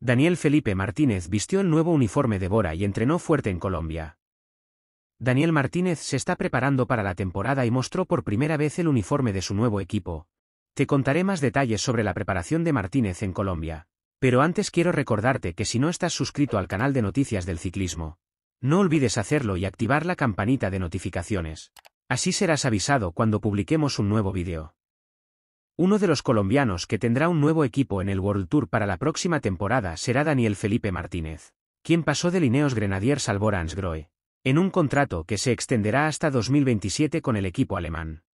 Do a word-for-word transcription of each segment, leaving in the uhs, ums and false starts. Daniel Felipe Martínez vistió el nuevo uniforme de Bora y entrenó fuerte en Colombia. Daniel Martínez se está preparando para la temporada y mostró por primera vez el uniforme de su nuevo equipo. Te contaré más detalles sobre la preparación de Martínez en Colombia. Pero antes quiero recordarte que si no estás suscrito al canal de noticias del ciclismo, no olvides hacerlo y activar la campanita de notificaciones. Así serás avisado cuando publiquemos un nuevo vídeo. Uno de los colombianos que tendrá un nuevo equipo en el World Tour para la próxima temporada será Daniel Felipe Martínez, quien pasó del Ineos Grenadiers al Bora Hansgrohe, en un contrato que se extenderá hasta dos mil veintisiete con el equipo alemán.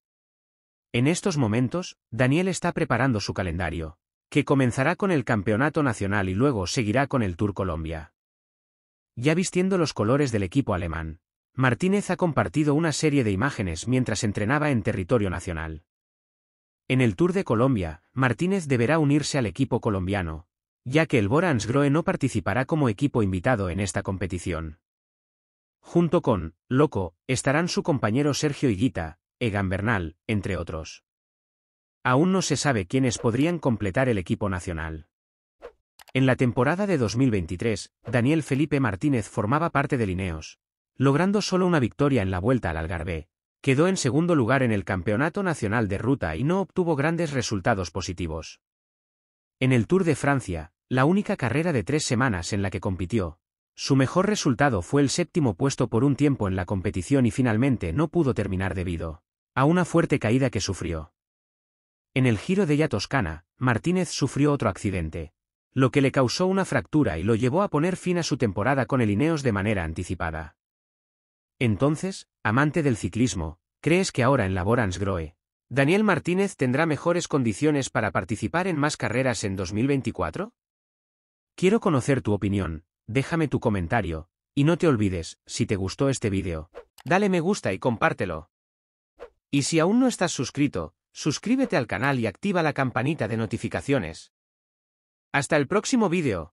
En estos momentos, Daniel está preparando su calendario, que comenzará con el Campeonato Nacional y luego seguirá con el Tour Colombia. Ya vistiendo los colores del equipo alemán, Martínez ha compartido una serie de imágenes mientras entrenaba en territorio nacional. En el Tour de Colombia, Martínez deberá unirse al equipo colombiano, ya que el Bora Hansgrohe no participará como equipo invitado en esta competición. Junto con Loco, estarán su compañero Sergio Higuita, Egan Bernal, entre otros. Aún no se sabe quiénes podrían completar el equipo nacional. En la temporada de dos mil veintitrés, Daniel Felipe Martínez formaba parte del Ineos, logrando solo una victoria en la Vuelta al Algarve. Quedó en segundo lugar en el Campeonato Nacional de Ruta y no obtuvo grandes resultados positivos. En el Tour de Francia, la única carrera de tres semanas en la que compitió, su mejor resultado fue el séptimo puesto por un tiempo en la competición y finalmente no pudo terminar debido a una fuerte caída que sufrió. En el Giro de Italia Toscana, Martínez sufrió otro accidente, lo que le causó una fractura y lo llevó a poner fin a su temporada con el Ineos de manera anticipada. Entonces, amante del ciclismo, ¿crees que ahora en la Bora Hansgrohe, Daniel Martínez tendrá mejores condiciones para participar en más carreras en dos mil veinticuatro? Quiero conocer tu opinión, déjame tu comentario, y no te olvides, si te gustó este vídeo, dale me gusta y compártelo. Y si aún no estás suscrito, suscríbete al canal y activa la campanita de notificaciones. Hasta el próximo vídeo.